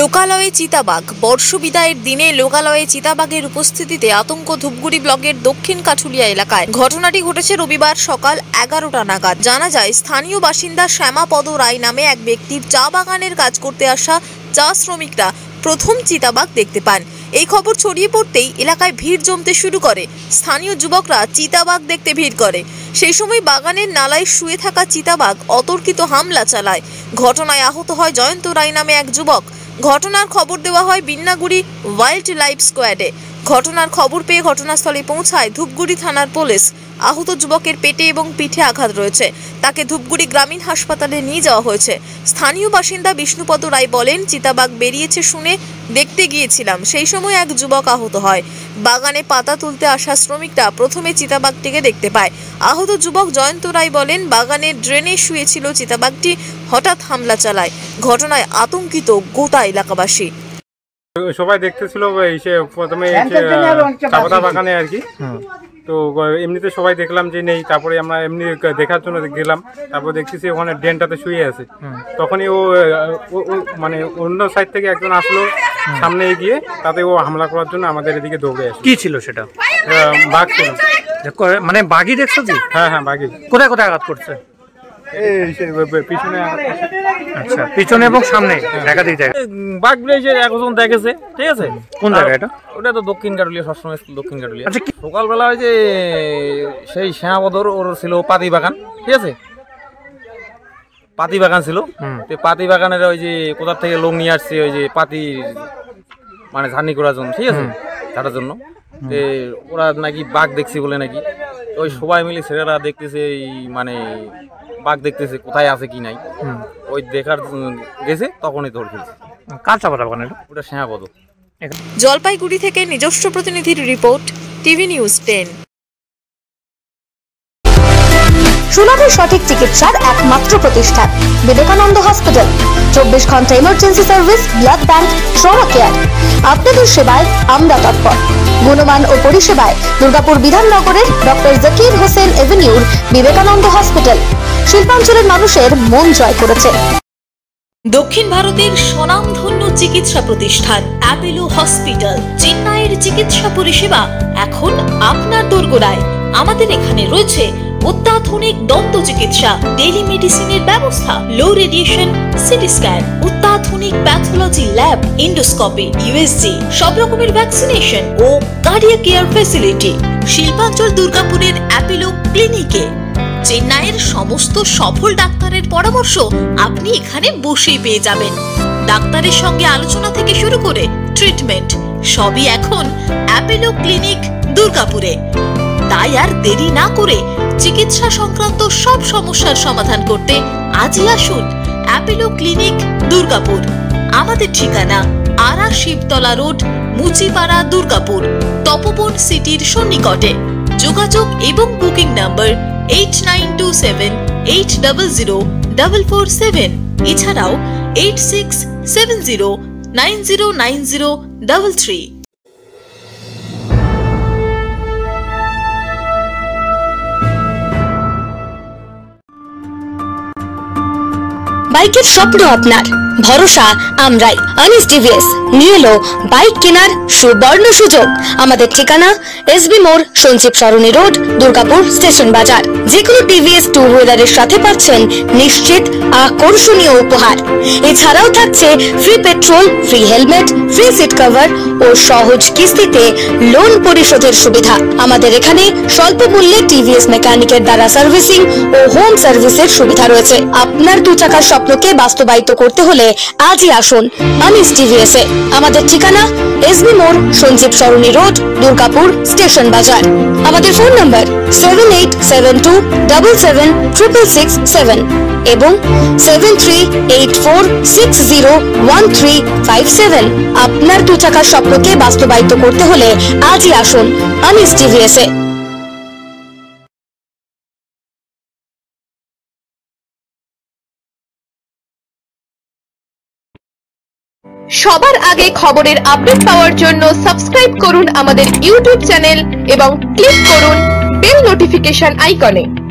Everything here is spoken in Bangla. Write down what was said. লোকালয়ে চিতাবাঘ। বর্ষবিদায়ের দিনে লোকালয়ে চিতাবাঘের উপস্থিতিতে আতঙ্ক ধূপগুড়ি ব্লকের দক্ষিণ কাঠুলিয়া এলাকায়। ঘটনাটি ঘটেছে রবিবার সকাল 11টা নাগাদ। জানা যায়, স্থানীয় বাসিন্দা শ্যামাপদ রায় নামে এক ব্যক্তির চা বাগানের কাজ করতে আসা চা শ্রমিকরা প্রথম চিতাবাঘ দেখতে পান। এই খবর ছড়িয়ে পড়তেই এলাকায় ভিড় জমতে শুরু করে। স্থানীয় যুবকরা চিতাবাঘ দেখতে ভিড় করে। সেই সময় বাগানের নালায় শুয়ে থাকা চিতাবাঘ অতর্কিত হামলা চালায়। ঘটনায় আহত হয় জয়ন্ত রায় নামে এক যুবক। ঘটনার খবর দেওয়া হয় বিন্নাগুড়ি ওয়াইল্ড লাইফ স্কোয়াডে। ঘটনার খবর পেয়ে ঘটনাস্থলে পৌঁছায় ধূপগুড়ি থানার পুলিশ। আহত যুবকের পেটে এবং পিঠে আঘাত রয়েছে। তাকে ধূপগুড়ি গ্রামীণ হাসপাতালে নিয়ে যাওয়া হয়েছে। স্থানীয় বাসিন্দা বিষ্ণুপদ রায় বলেন, চিতাবাঘ বেরিয়েছে শুনে দেখতে গিয়েছিলাম। সেই সময় এক যুবক আহত হয়। বাগানে পাতা তুলতে আসা শ্রমিকরা প্রথমে চিতাবাঘটিকে দেখতে পায়। আহত যুবক জয়ন্ত রায় বলেন, বাগানের ড্রেনে শুয়েছিল চিতাবাঘটি, হঠাৎ হামলা চালায়। ঘটনায় আতঙ্কিত গোটা এলাকাবাসী। সবাই দেখতেছিল প্রথমে চাপাতা বাগানে আর কি। তো এমনিতে সবাই দেখলাম যে নেই, তারপরে আমরা এমনি দেখার জন্য গেলাম। তারপর দেখতেছি ওখানে ড্রেনটাতে শুয়ে আছে। তখনই ও মানে অন্য সাইড থেকে একজন আসলো সামনে এগিয়ে, তাতে ও হামলা করার জন্য আমাদের এদিকে দৌড়ে আসে। কি ছিল সেটা? বাঘ ছিল। মানে বাঘই দেখছো কি? হ্যাঁ হ্যাঁ, বাঘই। কোথায় কোথায় আঘাত করছে? পিছনে। আচ্ছা, পিছনে এবং সামনে একাধিক জায়গায় বাঘ বেরিয়েছে, একজন দেখেছে। ঠিক আছে, কোন জায়গায় এটা? ওটা তো দক্ষিণ কাটুলিয়া, সবসময় দক্ষিণ কাটুলিয়া। আচ্ছা, সকালবেলা ওই যে সেই শ্যামাবদর ওর ছিল পাতি বাগান। ঠিক আছে, পাতি বাগান ছিল। পাতি বাগানের ওই যে কোথা থেকে লোক নিয়ে আসছে ওই যে পাতি মানে ঝাড়নি করার জন্য। ঠিক আছে, ঝাড়ার জন্য। ওরা নাকি বাঘ দেখছি বলে নাকি ওই সবাই মিলে ছেলেরা দেখতেছে, এই মানে বাঘ দেখতেছে কোথায় আছে কি নাই, ওই দেখার গেছে তখনই ধরে ফেলছে। কার চাপাতা বাগান ওটা? শ্যামাপদ। জলপাইগুড়ি থেকে নিজস্ব প্রতিনিধির রিপোর্ট, টিভি নিউজ 10। সুনামের সঠিক চিকিৎসার একমাত্র প্রতিষ্ঠান বিবেকানন্দ হসপিটাল। 24 ঘন্টা emergency service, blood bank, trauma care. আপনাদের সেবায় আমরা তৎপর। গুণমান ও পরিষেবায় দুর্গাপুর বিধাননগরের ডক্টর জাকির হোসেন এভিনিউর বিবেকানন্দ হসপিটাল শিল্পাঞ্চলের মানুষের মন জয় করেছে। দক্ষিণ ভারতের স্বনামধন্য চিকিৎসা প্রতিষ্ঠান অ্যাপোলো হসপিটাল চেন্নাইয়ের চিকিৎসা পরিষেবা এখন আপনার দোরগোড়ায়। আমাদের এখানে রয়েছে অত্যাধুনিক দন্ত চিকিৎসা, টেলিমেডিসিনের ব্যবস্থা, লো রেডিয়েশন সিটি স্ক্যান, অত্যাধুনিক প্যাথোলজি ল্যাব, এন্ডোস্কোপি, ইউএসজি, সব রকমের ভ্যাকসিনেশন ও কার্ডিয়াক কেয়ার ফ্যাসিলিটি। শিল্পাঞ্চল দুর্গাপুরের অ্যাপোলো ক্লিনিকে চেন্নাইয়ের সমস্ত সফল ডাক্তারের পরামর্শ আপনি এখানে বসেই পেয়ে যাবেন। ডাক্তারের সঙ্গে আলোচনা থেকে শুরু করে ট্রিটমেন্ট সবই এখন অ্যাপোলো ক্লিনিক দুর্গাপুরে। তাই আর দেরি না করে চিকিৎসা সংক্রান্ত সব সমস্যার সমাধান করতে আজই আসুন অ্যাপোলো ক্লিনিক দুর্গাপুর। আমাদের ঠিকানা আরা শিবতলা রোড, মুচিপাড়া, দুর্গাপুর। তপবন সিটির সন্নিকটে। যোগাযোগ এবং বুকিং নাম্বার 8927800447। এছাড়াও 8670909033। বাইকের স্বপ্ন আপনার, ভরসা আমরাই। আনিস ডিভিএস নিয়ে এলো বাইক কেনার সুবর্ণ সুযোগ। আমাদের ঠিকানা এসবি মোড়, সঞ্জীব সরণি রোড, দুর্গাপুর স্টেশন বাজার। যে কোনো টিভিএস টু হুইলারের সাথে পাচ্ছেন নিশ্চিত আকর্ষণীয় উপহার। এছাড়াও থাকছে free petrol, free helmet, free seat cover ও সহজ কিস্তিতে লোন পরিশোধের সুবিধা। আমাদের এখানে স্বল্প মূল্যে টিভিএস মেকানিকের দ্বারা সার্ভিসিং ও হোম সার্ভিসের সুবিধা রয়েছে। আপনার দু চাকার স্বপ্নকে বাস্তবায়িত করতে হলে আজই আসুন আনিস টিভিএস এ। আমাদের ঠিকানা এসবি মোড়, সঞ্জীব সরণি রোড, দুর্গাপুর স্টেশন বাজার। আমাদের ফোন নাম্বার 7872776667 এবং 7384601357। আপনার দু চাকার স্বপ্নকে বাস্তবায়িত করতে হলে আজই আসুন আনিস টিভিএস এ। সবার আগে খবরের আপডেট পাওয়ার জন্য সাবস্ক্রাইব করুন আমাদের ইউটিউব চ্যানেল এবং ক্লিক করুন বেল নোটিফিকেশন আইকনে।